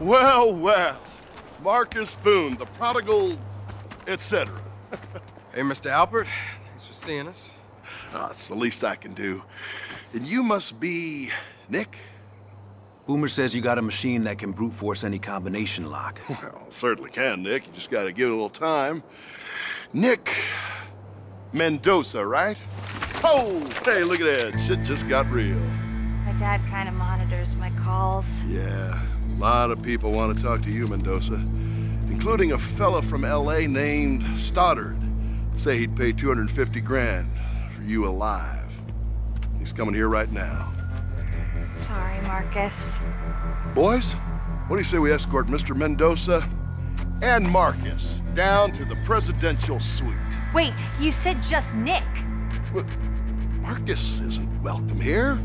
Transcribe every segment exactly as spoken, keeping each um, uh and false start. Well, well. Marcus Boone, the prodigal, et cetera. Hey, Mister Albert. Thanks for seeing us. Uh, it's the least I can do. And you must be Nick? Boomer says you got a machine that can brute force any combination lock. Well, certainly can, Nick. You just gotta give it a little time. Nick Mendoza, right? Oh, hey, look at that. Shit just got real. My dad kind of monitors my calls. Yeah, a lot of people want to talk to you, Mendoza, including a fella from L A named Stoddard. Say he'd pay two hundred fifty grand for you alive. He's coming here right now. Sorry, Marcus. Boys, what do you say we escort Mister Mendoza and Marcus down to the presidential suite? Wait, you said just Nick. Well, Marcus isn't welcome here.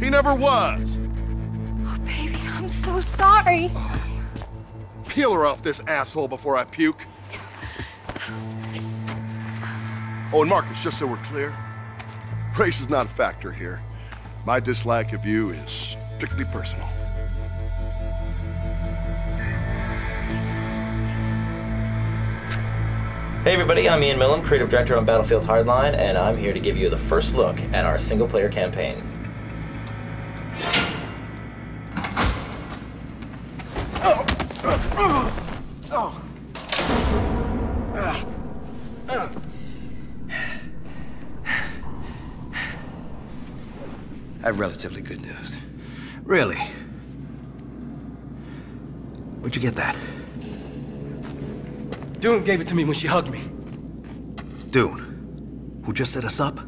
He never was. Oh, baby, I'm so sorry. Oh. Peel her off this asshole before I puke. Oh, and Marcus, just so we're clear, race is not a factor here. My dislike of you is strictly personal. Hey everybody, I'm Ian Milham, creative director on Battlefield Hardline, and I'm here to give you the first look at our single-player campaign. I have relatively good news. Really? Where'd you get that? Dune gave it to me when she hugged me. Dune? Who just set us up?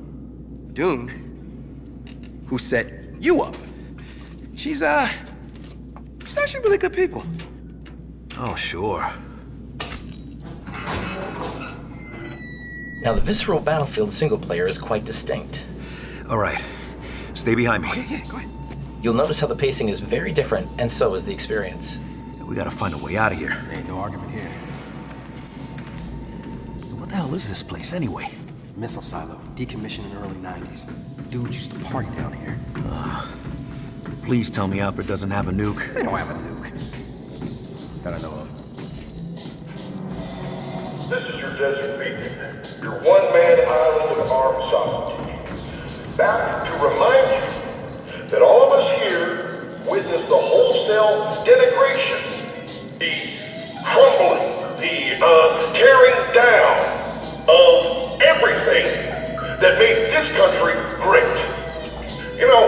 Dune? Who set you up? She's, uh... she's actually really good people. Oh, sure. Now, the visceral Battlefield single-player is quite distinct. All right. Stay behind me. Okay, yeah, go ahead. You'll notice how the pacing is very different, and so is the experience. We gotta find a way out of here. There ain't no argument here. What the hell is this place, anyway? Missile silo, decommissioned in the early nineties. Dudes used to party down here. Uh, please tell me Albert doesn't have a nuke. They don't have a nuke. That I know of. This is your desert beacon. Your one-man island of armed sovereignty. Back to remind you that all of us here witnessed the wholesale denigration, the crumbling, the uh, tearing down of everything that made this country great. You know,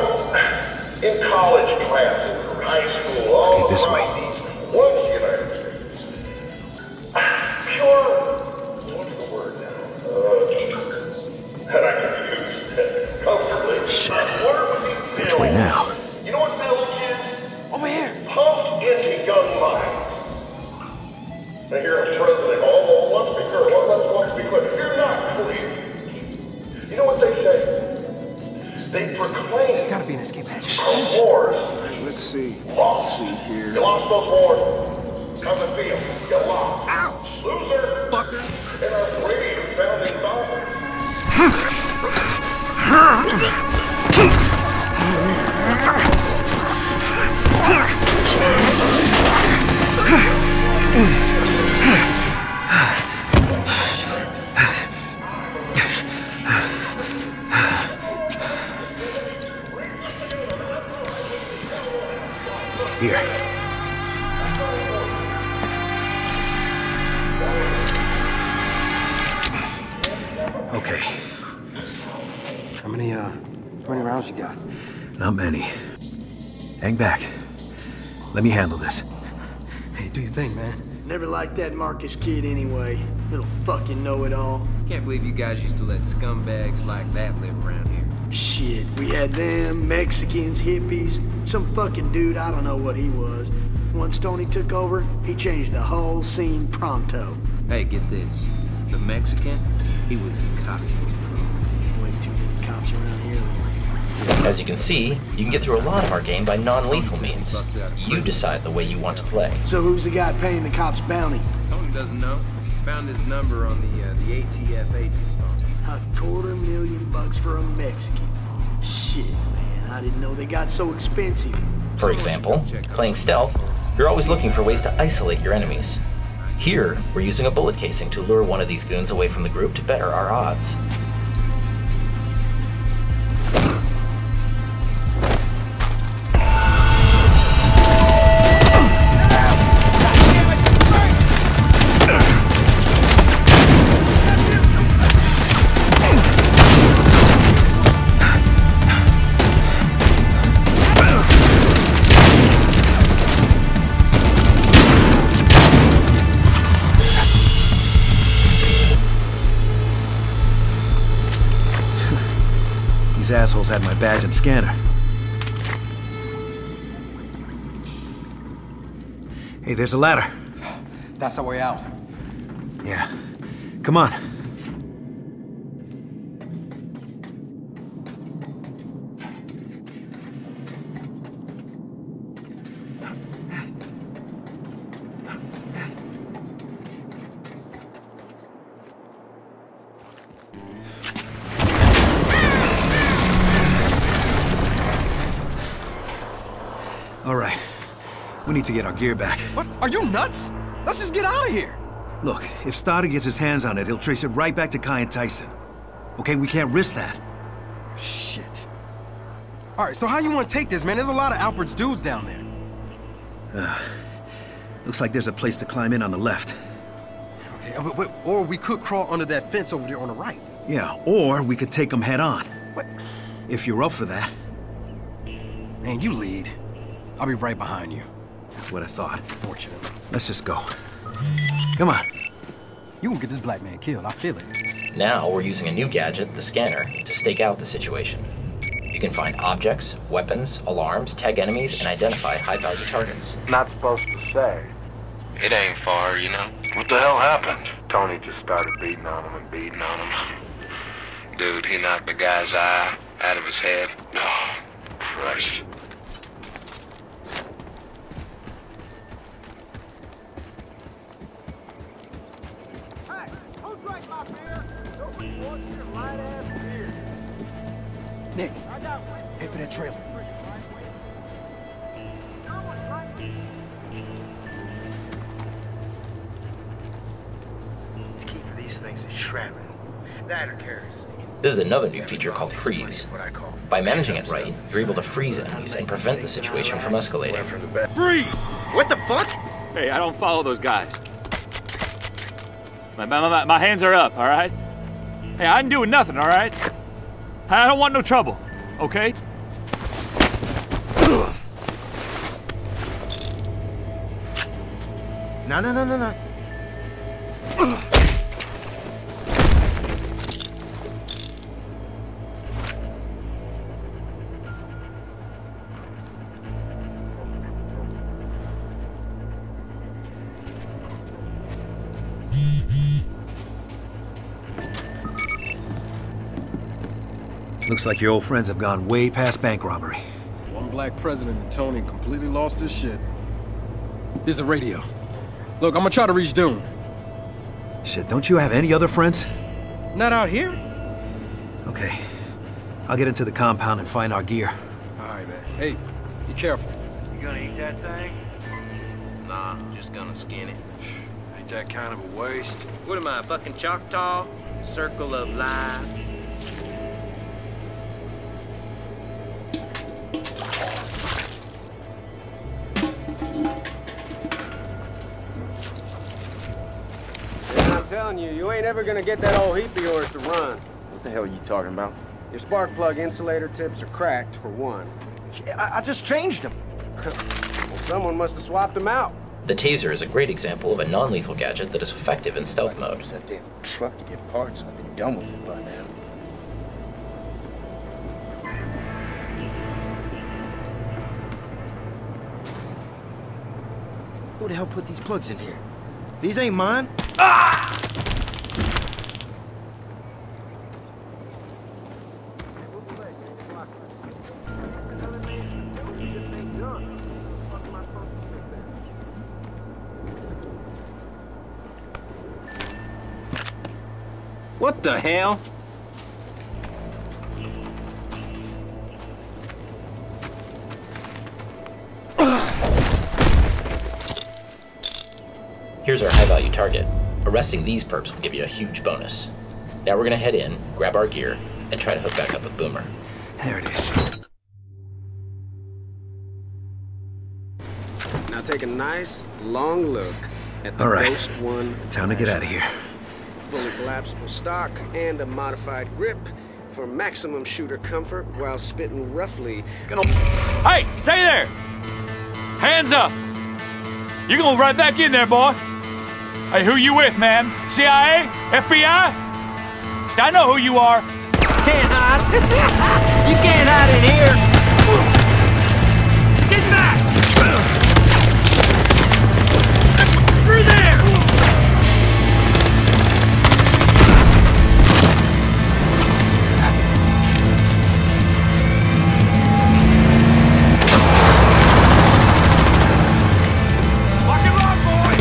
in college classes, or high school, all okay, this way. Once united, pure, what's the word now? Uh, that I can comfortably. Shit. Which way now? You know what village is? Over here. Pumped into young minds. Now you're a president. All wants to be heard. All wants to be heard. You're not clear. You know what they say? They proclaim. There's got to be an escape hatch. Wars. Let's see. Lost. Let's see here. You lost those wars. Come to field. You lost. Ouch. Loser. Fucker. And our brave founding fathers. Here. Okay. How many, uh, how many rounds you got? Not many. Hang back. Let me handle this. Hey, do your thing, man. Never liked that Marcus kid anyway. Little fucking know-it-all. Can't believe you guys used to let scumbags like that live around here. Shit, we had them, Mexicans, hippies, some fucking dude, I don't know what he was. Once Tony took over, he changed the whole scene pronto. Hey, get this. The Mexican, he was a cocky. As you can see, you can get through a lot of our game by non-lethal means. You decide the way you want to play. So who's the guy paying the cops' bounty? Tony doesn't know. Found his number on the uh, the A T F agent's phone. A quarter million bucks for a Mexican. Shit, man, I didn't know they got so expensive. For example, playing stealth, You're always looking for ways to isolate your enemies. Here, we're using a bullet casing to lure one of these goons away from the group to better our odds. These assholes had my badge and scanner. Hey, there's a ladder. That's our way out. Yeah. Come on. We need to get our gear back. What? Are you nuts? Let's just get out of here! Look, if Stoddard gets his hands on it, he'll trace it right back to Kai and Tyson. Okay, we can't risk that. Shit. Alright, so how you want to take this, man? There's a lot of Albert's dudes down there. Uh, looks like there's a place to climb in on the left. Okay, but, but, or we could crawl under that fence over there on the right. Yeah, or we could take them head on. What? If you're up for that. Man, you lead. I'll be right behind you. That's what I thought. Fortunately. Let's just go. Come on. You can get this black man killed. I feel it. Now we're using a new gadget, the scanner, to stake out the situation. You can find objects, weapons, alarms, tag enemies, and identify high-value targets. Not supposed to say. It ain't far, you know. What the hell happened? Tony just started beating on him and beating on him. Dude, he knocked the guy's eye out of his head. Oh, Christ. Nick, pay for that trailer. The key for these things is shrapnel. That or carries. This is another new feature called freeze. By managing it right, you're able to freeze enemies and prevent the situation from escalating. Freeze! What the fuck? Hey, I don't follow those guys. My, my, my, my hands are up, all right? Hey, I ain't doing nothing, all right? I don't want no trouble, okay? No, no, no, no, no. Looks like your old friends have gone way past bank robbery. One black president and Tony completely lost his shit. There's a radio. Look, I'm gonna try to reach Doom. Shit, don't you have any other friends? Not out here. Okay. I'll get into the compound and find our gear. All right, man. Hey, be careful. You gonna eat that thing? Nah, just gonna skin it. Ain't that kind of a waste? What am I, a fucking Choctaw? Circle of life? You, you ain't ever gonna get that old heap of yours to run. What the hell are you talking about? Your spark plug insulator tips are cracked, for one. I, I just changed them. Well, someone must have swapped them out. The taser is a great example of a non-lethal gadget that is effective in stealth mode. There's that damn truck to get parts. I've been done with it by now. Who the hell put these plugs in here? These ain't mine. Ah! What the hell? Here's our high-value target. Arresting these perps will give you a huge bonus. Now we're gonna head in, grab our gear, and try to hook back up with Boomer. There it is. Now take a nice, long look at the Ghost One. Time to get out of here. Fully collapsible stock and a modified grip for maximum shooter comfort while spitting roughly. Hey, stay there! Hands up! You're going right back in there, boy. Hey, who you with, man? C I A? F B I? I know who you are. Can't hide. You can't hide in here. Get back! Through there! Lock him up, boy!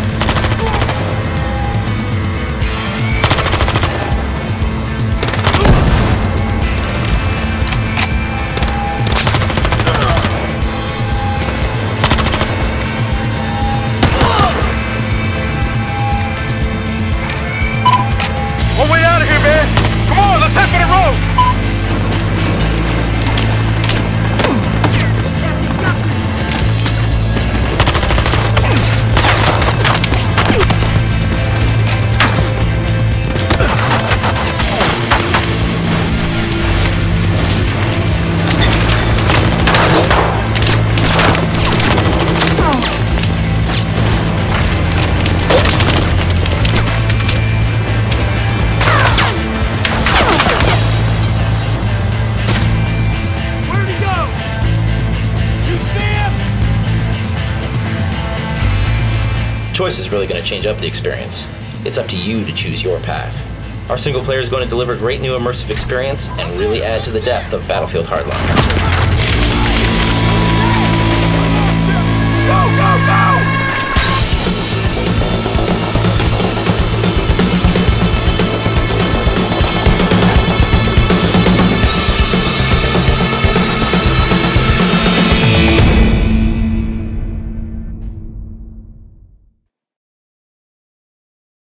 Choice is really going to change up the experience. It's up to you to choose your path. Our single player is going to deliver great new immersive experience and really add to the depth of Battlefield Hardline.